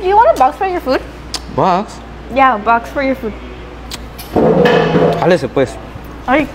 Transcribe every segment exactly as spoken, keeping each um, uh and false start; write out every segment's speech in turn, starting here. do you want a box for your food? Box? Yeah, box for your food. Jálese pues. Ay.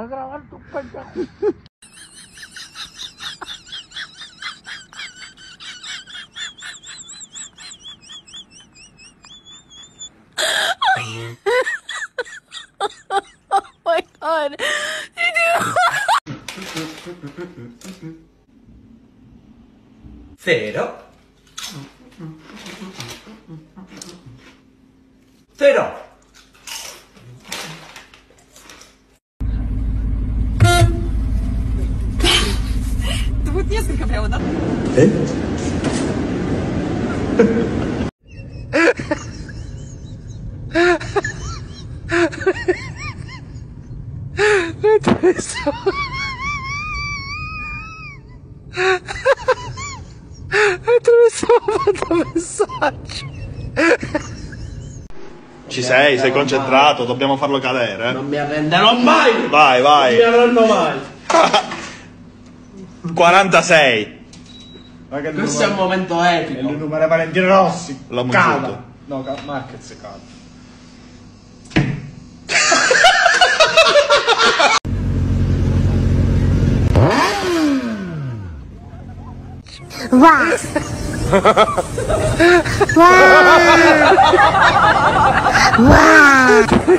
A grabar tu pendejo. Oh my god. Cero. Cero. ¿Eh? No te beso. Ci sei, sei concentrato, dobbiamo farlo cadere. Eh? Non mi arrenderò mai! Vai, vai! Non mi arrenderò mai! quarantasei! Questo è un momento epico. Il numero è Valentino Rossi. L'ho mangiato. No, Marquez è caldo. Wow. Wow. Wow.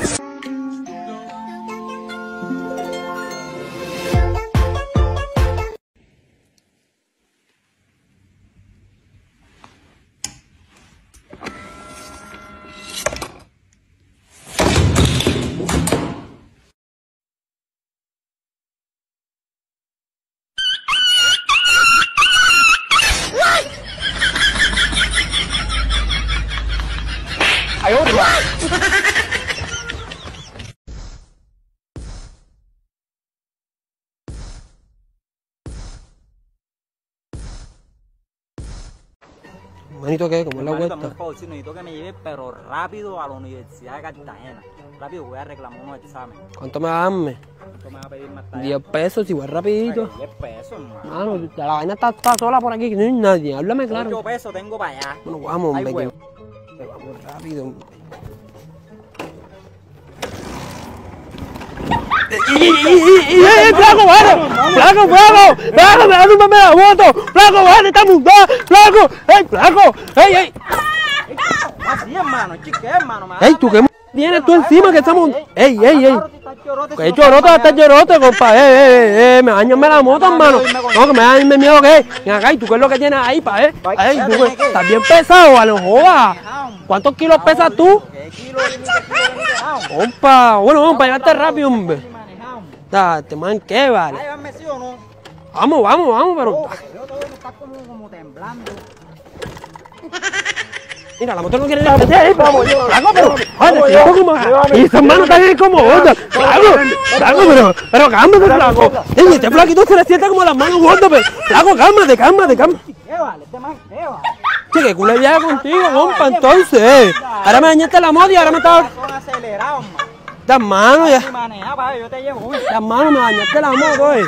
Manito, ¿qué? ¿Cómo es la vuelta? Por favor, sí, necesito que me lleve, pero rápido a la Universidad de Cartagena. Rápido, voy a reclamar unos exámenes. ¿Cuánto me va a darme? ¿Cuánto me va a pedir más tarde? diez pesos, si voy rapidito. diez pesos, mano. Mano, la vaina está, está sola por aquí, que no hay nadie. Háblame claro. ocho pesos tengo para allá. Bueno, vamos, hombre. Ay, que... Vamos rápido, hombre. Flaco, bueno, flaco, flaco, flaco, me das un meme de voto, flaco, bueno, está mundado, flaco, ey, flaco, ey, ey. Así, hermano, chique, hermano, ey, tú qué tienes tú encima que estamos, ey, ey, ey. Que choroto, está chorote, compa, ey, ey, ey, me dañame la moto, hermano. No, que me da miedo que es. Mira acá, ¿y tú qué es lo que tienes ahí, pa, eh? Ey, tú estás bien pesado, a lo joda. ¿Cuántos kilos pesas tú? Compa, bueno, vamos, para llevarte rápido, hombre. Te man, ¿qué vale? Ay, ¿vas sí o no? Vamos, vamos, vamos, pero... Oh, yo todo está como, como temblando. Mira, la moto no quiere ir a meter ahí, vamos, yo. Flaco, pero... Vale, yo, como... Y esas manos están ahí como gordas. Flaco, flaco, pero... Pero cálmate, flaco. Ey, este flaquito se le sienta como las manos gordas, pero... Flaco, cálmate, cálmate, cálmate. ¿Qué vale? Este man, ¿qué vale? Che, que culo viaja contigo, compa, entonces. Ahora me dañaste la moto y ahora me estaba... Son acelerados, man. Las manos ya. Las manos me dañaste la moto, eh.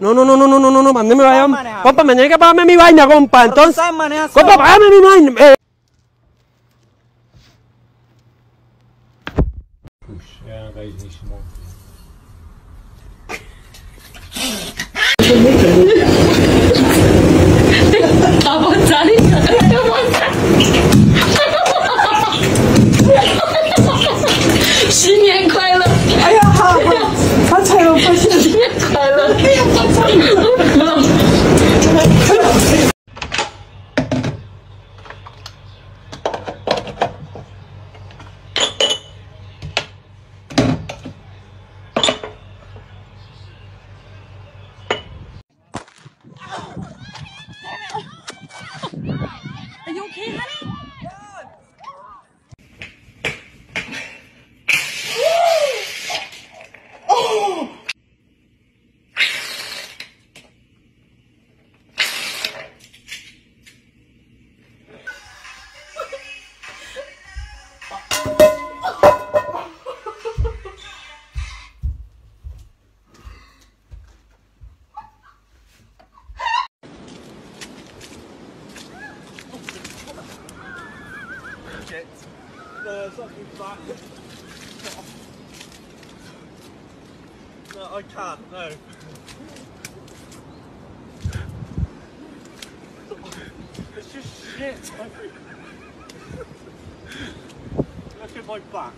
No, no, no, no, no, no, no, no, no, me vaya. Compa, me tiene que pagarme mi vaina, compa. Entonces, compa, pagame mi vaina. Eh. Okay, honey? No, something back. No, I can't, no. It's just shit. Look at my back.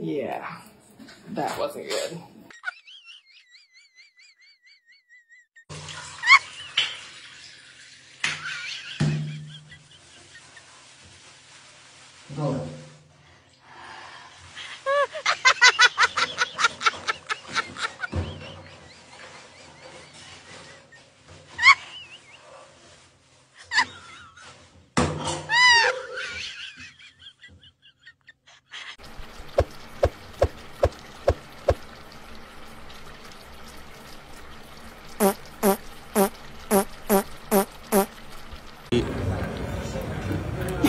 Yeah, that wasn't good. Oh.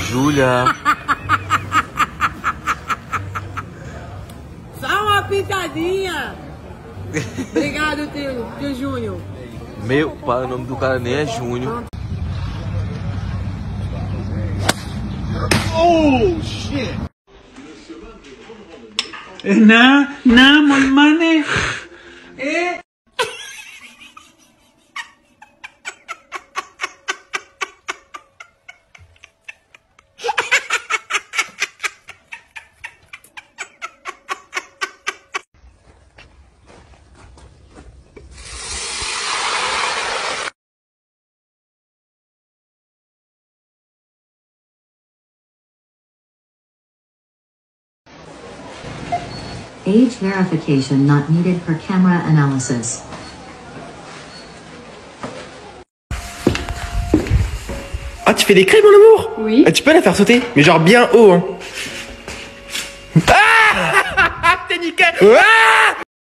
Julia. Só uma pitadinha. Obrigado, tio, tio Júnior. Meu pai, o nome do cara nem é Júnior. Oh, shit. Não, não, mamãe. É. Age verification not needed for camera analysis. Ah, tu fais des crêpes, mon amour? Oui. Ah, tu peux la faire sauter, mais genre bien haut, hein. Ah, t'es nickel. Ah.